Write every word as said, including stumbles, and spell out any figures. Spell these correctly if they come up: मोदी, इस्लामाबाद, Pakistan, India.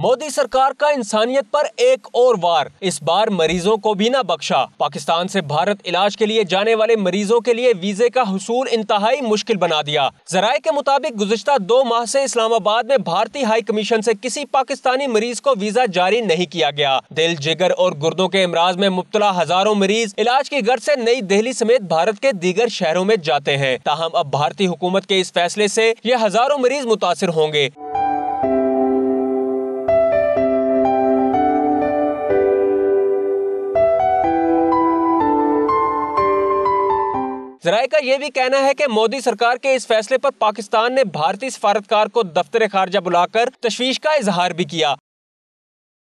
मोदी सरकार का इंसानियत पर एक और वार, इस बार मरीजों को भी ना बख्शा। पाकिस्तान से भारत इलाज के लिए जाने वाले मरीजों के लिए वीजे का हुसूल इंतहाई मुश्किल बना दिया। जराये के मुताबिक गुज़िश्ता दो माह से इस्लामाबाद में भारतीय हाई कमीशन से किसी पाकिस्तानी मरीज को वीजा जारी नहीं किया गया। दिल, जिगर और गुर्दों के अमराज में मुब्तला हजारों मरीज इलाज की गर्ज से नई दिल्ली समेत भारत के दीगर शहरों में जाते हैं। ताहम अब भारतीय हुकूमत के इस फैसले से ये हजारों मरीज मुतासिर होंगे। जराये का ये भी कहना है कि मोदी सरकार के इस फैसले पर पाकिस्तान ने भारतीय सफारतकार को दफ्तर खारजा बुलाकर तशवीश का इजहार भी किया।